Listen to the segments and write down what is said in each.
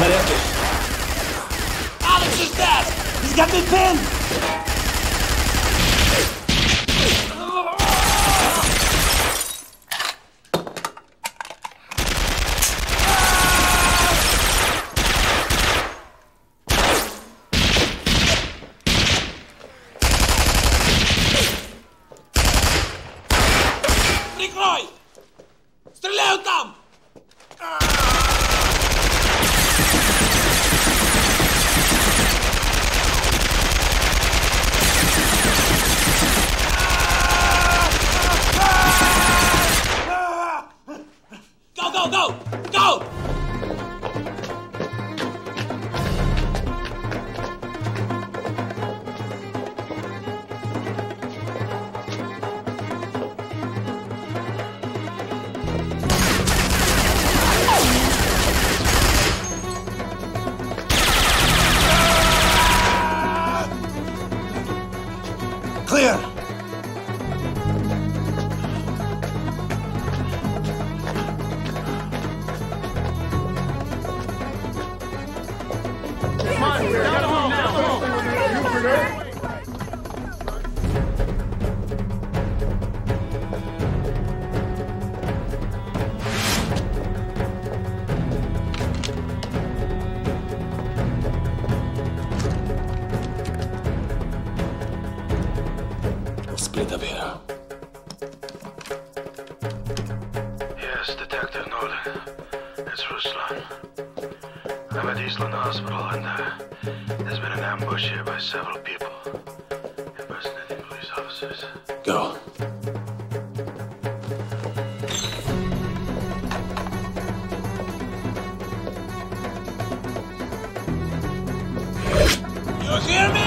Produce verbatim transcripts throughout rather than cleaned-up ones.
Is that it? Alex is dead! He's got me pinned! Split up here. Yes, Detective Nolan. It's Ruslan. I'm at Eastland Hospital and uh, there's been an ambush here by several people. Impersonating police officers. Go. You hear me?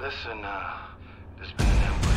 Listen, uh, there's been an ambush.